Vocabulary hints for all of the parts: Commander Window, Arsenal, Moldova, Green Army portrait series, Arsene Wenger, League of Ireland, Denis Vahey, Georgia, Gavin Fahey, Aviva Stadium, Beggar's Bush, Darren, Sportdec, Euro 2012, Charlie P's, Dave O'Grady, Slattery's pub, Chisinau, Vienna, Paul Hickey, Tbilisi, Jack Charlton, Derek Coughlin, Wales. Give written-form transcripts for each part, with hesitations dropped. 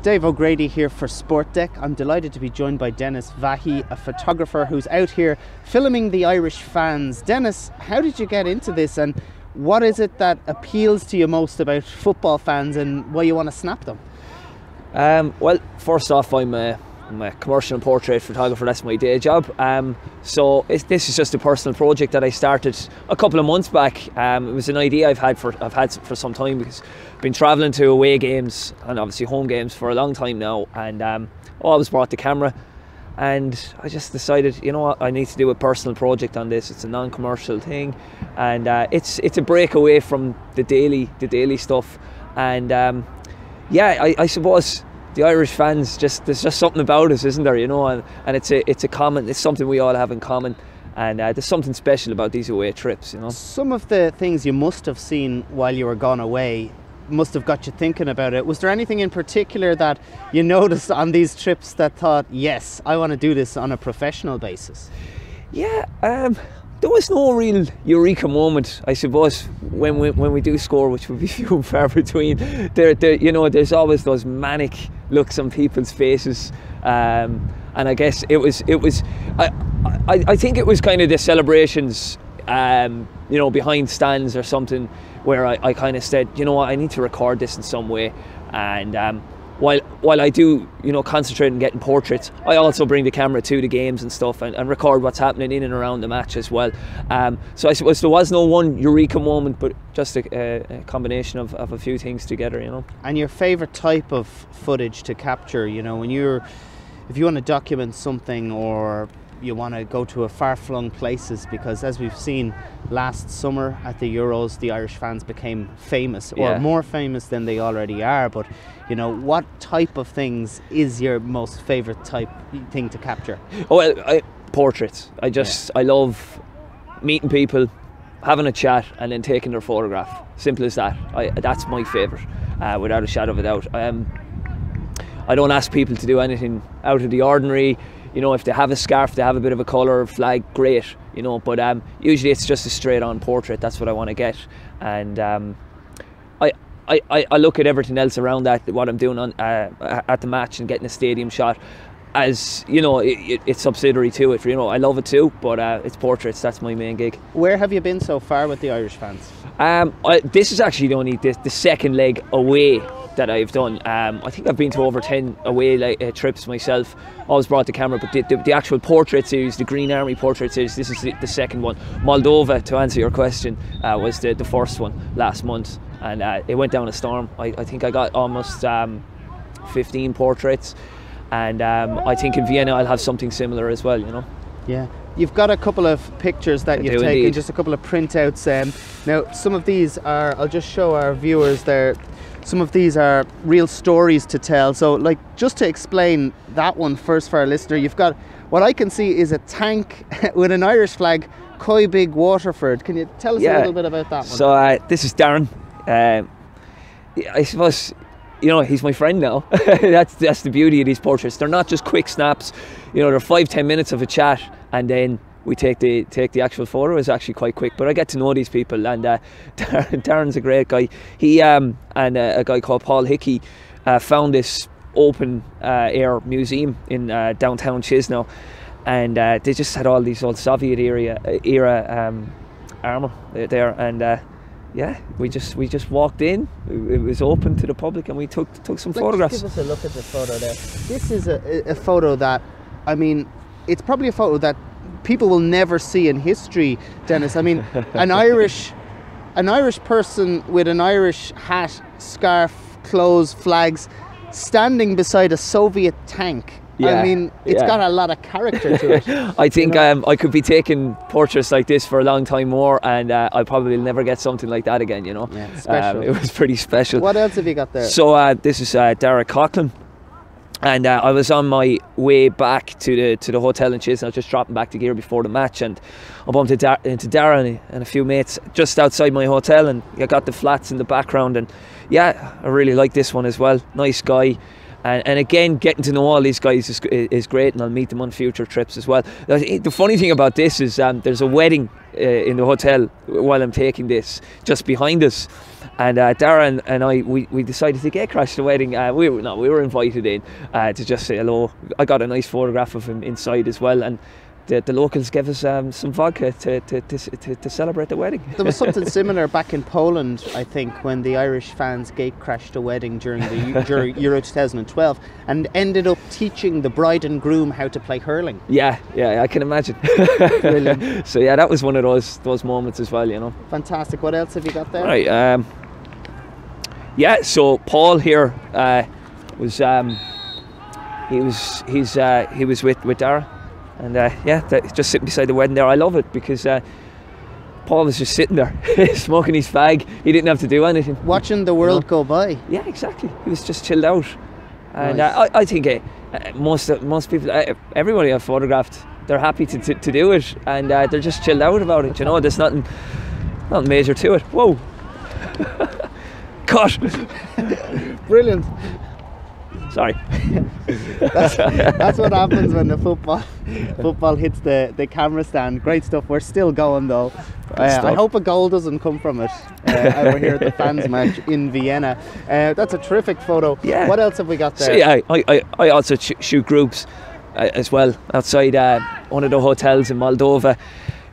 It's Dave O'Grady here for Sportdec. I'm delighted to be joined by Denis Vahey, a photographer who's out here filming the Irish fans. Denis, how did you get into this and what is it that appeals to you most about football fans and why you want to snap them? Well, first off, I'm a commercial and portrait photographer. That's my day job. This is just a personal project that I started a couple of months back. It was an idea I've had for some time because I've been travelling to away games and obviously home games for a long time now, and I always brought the camera, and I just decided, you know what, I need to do a personal project on this. It's a non-commercial thing, and it's a break away from the daily stuff, and I suppose the Irish fans, there's just something about us, isn't there? You know, and it's something we all have in common, and there's something special about these away trips. You know, some of the things you must have seen while you were gone away must have got you thinking about it. Was there anything in particular that you noticed on these trips that thought, yes, I want to do this on a professional basis? Yeah, there was no real eureka moment, I suppose, when we do score, which would be few and far between. You know, there's always those manic looks on people's faces, and I guess I think it was kind of the celebrations, you know, behind stands or something, where I kind of said, you know what, I need to record this in some way. And while I do, you know, concentrate on getting portraits, I also bring the camera to the games and stuff, and record what's happening in and around the match as well. So I suppose there was no one eureka moment, but just a combination of a few things together, you know. And your favourite type of footage to capture, you know, if you want to document something or you want to go to a far-flung places, because as we've seen last summer at the Euros, the Irish fans became famous, or more famous than they already are. But you know, what type of things is your most favourite thing to capture? Oh, well, portraits. I love meeting people, having a chat, and then taking their photograph. Simple as that. That's my favourite, without a shadow of a doubt. I don't ask people to do anything out of the ordinary. You know, if they have a scarf, they have a bit of a colour, flag, great, you know, but usually it's just a straight on portrait. That's what I want to get, and I look at everything else around that, what I'm doing at the match and getting a stadium shot, as you know, it's subsidiary to it, you know. I love it too, but it's portraits, that's my main gig. Where have you been so far with the Irish fans? This is actually only the second leg away that I've done. I think I've been to over 10 away trips myself. Always brought the camera, but the actual portrait series, the Green Army portrait series, this is the second one. Moldova, to answer your question, was the first one last month, and it went down a storm. I think I got almost 15 portraits, and I think in Vienna I'll have something similar as well, you know. Yeah. You've got a couple of pictures that you've taken, indeed. Just a couple of printouts. Now, some of these are, I'll just show our viewers there, some of these are real stories to tell. So, like, just to explain that one first for our listener, you've got what I can see is a tank with an Irish flag, Coy Big Waterford. Can you tell us a little bit about that one? So, this is Darren. I suppose, you know, he's my friend now. That's the beauty of these portraits. They're not just quick snaps. You know, they're 5-10 minutes of a chat, and then we take the actual photo. Is actually quite quick, but I get to know these people, and Darren's a great guy. He and a guy called Paul Hickey found this open air museum in downtown Chisinau, and they just had all these old Soviet era armor there, and we just walked in. It was open to the public, and we took some photographs. Give us a look at the photo there. This is a photo that, I mean, it's probably a photo that people will never see in history, Denis. I mean, an Irish person with an Irish hat, scarf, clothes, flags, standing beside a Soviet tank. Yeah, I mean, it's got a lot of character to it. I think, you know? I could be taking portraits like this for a long time more, and I'll probably never get something like that again, you know. Yeah, special. It was pretty special. What else have you got there? So this is Derek Coughlin. And I was on my way back to the hotel in Chisinau, just dropping back the gear before the match, and I bumped into Darren and a few mates just outside my hotel, and I got the flats in the background, and yeah, I really like this one as well. Nice guy, and again, getting to know all these guys is great, and I'll meet them on future trips as well. The funny thing about this is there's a wedding in the hotel while I'm taking this just behind us, And Darren and I, we decided to get crashed the wedding. We were invited in to just say hello. I got a nice photograph of him inside as well, and the locals gave us some vodka to celebrate the wedding. There was something similar back in Poland, I think, when the Irish fans gatecrashed a wedding during the Euro 2012 and ended up teaching the bride and groom how to play hurling. Yeah, I can imagine. Brilliant. So yeah, that was one of those moments as well, you know. Fantastic. What else have you got there? Right. Yeah. So Paul here was he was with Darren. And yeah, just sitting beside the wedding there. I love it because Paul was just sitting there smoking his fag. He didn't have to do anything. Watching the world go by. Yeah, exactly. He was just chilled out. And nice. I think most people, everybody I've photographed, they're happy to do it. And they're just chilled out about it. You know, there's nothing major to it. Whoa. Cut. Brilliant. Sorry. that's what happens when the football hits the camera stand. Great stuff. We're still going though. I hope a goal doesn't come from it. Over here at the fans match in Vienna. That's a terrific photo. Yeah. What else have we got there? See, I also shoot groups as well outside one of the hotels in Moldova.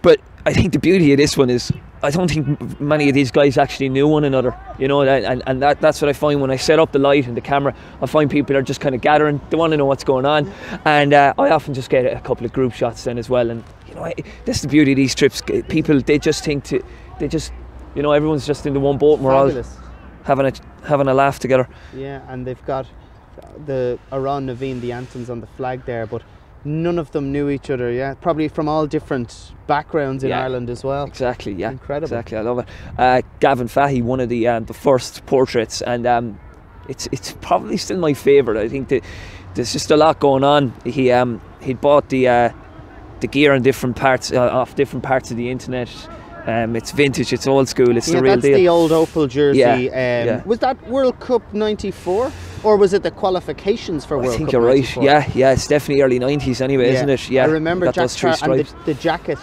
But I think the beauty of this one is I don't think many of these guys actually knew one another, you know, and that's what I find when I set up the light and the camera. I find people are just kind of gathering, they want to know what's going on, and I often just get a couple of group shots then as well. And you know, that's the beauty of these trips. People, you know, everyone's just in the one boat and we're all having a laugh together. Yeah, and they've got the Aran Naveen, the anthems on the flag there, but none of them knew each other, yeah. Probably from all different backgrounds in Ireland as well. Exactly, yeah. Incredible. Exactly, I love it. Gavin Fahey, one of the first portraits, and it's probably still my favourite. I think there's just a lot going on. He bought the gear on different parts off different parts of the internet. It's vintage, it's old school, it's the real deal. That's the old Opal jersey. Yeah. Was that World Cup '94? Or was it the qualifications for World Cup? I think you're right. Yeah, it's definitely early 90s anyway, isn't it? Yeah, I remember Jack Charlton and the jacket.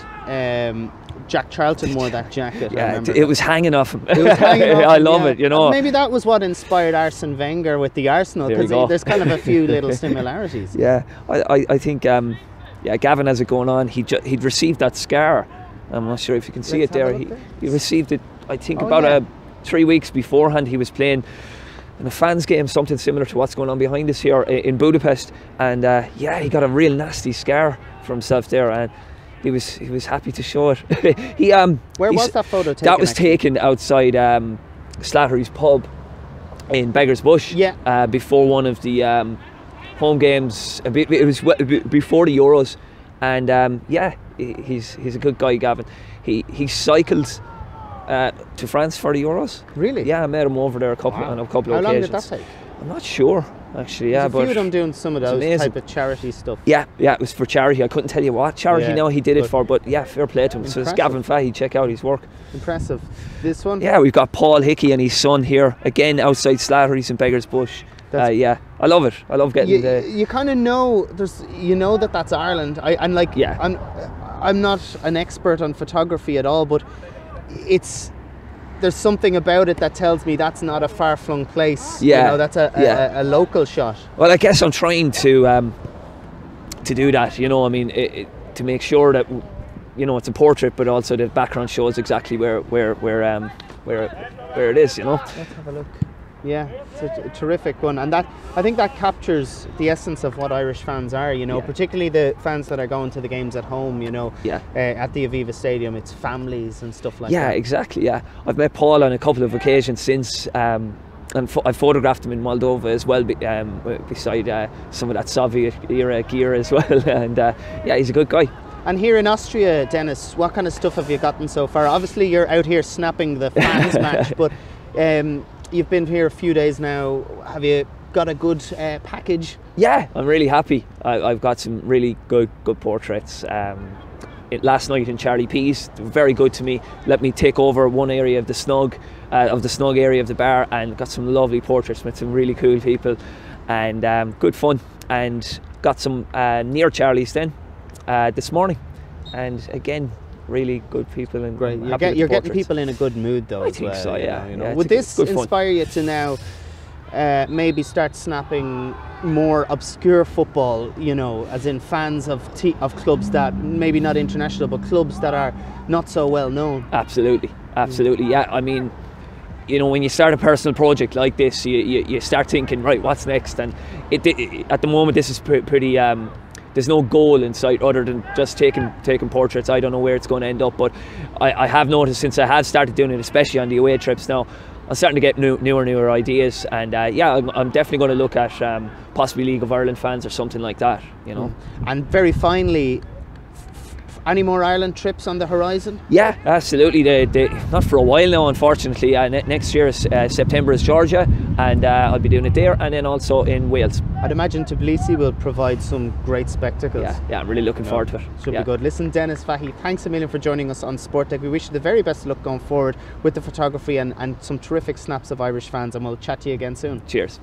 Jack Charlton wore that jacket. Yeah, it was hanging off him. I love it, you know. And maybe that was what inspired Arsene Wenger with the Arsenal, because there's kind of a few little similarities. Yeah, I think yeah, Gavin has it going on. He'd received that scar. I'm not sure if you can see it there. He received it, I think, about 3 weeks beforehand. He was playing in a fans game, something similar to what's going on behind us here in Budapest, and yeah, he got a real nasty scar for himself there, and he was happy to show it. Where was that photo taken? That was taken outside Slattery's pub in Beggar's Bush. Yeah. Before one of the home games. It was before the Euros, and yeah, he's a good guy, Gavin. He cycled to France for the Euros. Really? Yeah, I met him over there on a couple of occasions. How long did that take? I'm not sure, actually. Yeah, but a few of them doing some of those type of charity stuff. Yeah, it was for charity. I couldn't tell you what charity he did it for, but yeah, fair play to him. Impressive. So it's Gavin Fahey. Check out his work. Impressive. This one. Yeah, we've got Paul Hickey and his son here again outside Slattery's in Beggar's Bush. Yeah, I love it. I love getting the. You kind of know that that's Ireland. I'm not an expert on photography at all, but there's something about it that tells me that's not a far-flung place. Yeah, you know, that's a local shot. Well, I guess I'm trying to do that. You know, I mean, to make sure that it's a portrait, but also the background shows exactly where it is. You know. Let's have a look. Yeah, it's a terrific one, and I think that captures the essence of what Irish fans are, particularly the fans that are going to the games at home, at the Aviva Stadium. It's families and stuff like that. Yeah, exactly, yeah. I've met Paul on a couple of occasions since, and I photographed him in Moldova as well, beside some of that Soviet-era gear as well, and yeah, he's a good guy. And here in Austria, Dennis, what kind of stuff have you gotten so far? Obviously, you're out here snapping the fans match, but... You've been here a few days now. Have you got a good package? Yeah, I'm really happy. I've got some really good portraits. Last night in Charlie P's, they were very good to me. Let me take over one area of the snug, area of the bar, and got some lovely portraits with some really cool people, and good fun. And got some near Charlie's then this morning, and again. really good people and great. You're getting people in a good mood though. I think so. Yeah. You know. Would this inspire you to now maybe start snapping more obscure football? You know, as in fans of clubs that maybe not international, but clubs that are not so well known. Absolutely, absolutely. Yeah. I mean, you know, when you start a personal project like this, you start thinking, right, what's next? And at the moment, this is pretty. There's no goal in sight other than just taking portraits. I don't know where it's going to end up, but I have noticed since I have started doing it, especially on the away trips now, I'm starting to get newer ideas. And yeah, I'm definitely going to look at possibly League of Ireland fans or something like that, you know. And very finally, any more Ireland trips on the horizon? Yeah, absolutely. Not for a while now, unfortunately. Next year, September is Georgia, and I'll be doing it there, and then also in Wales. I'd imagine Tbilisi will provide some great spectacles. Yeah, I'm really looking forward to it. Should be good. Listen, Denis Vahey, thanks a million for joining us on Sportdec. We wish you the very best luck going forward with the photography and some terrific snaps of Irish fans, and we'll chat to you again soon. Cheers.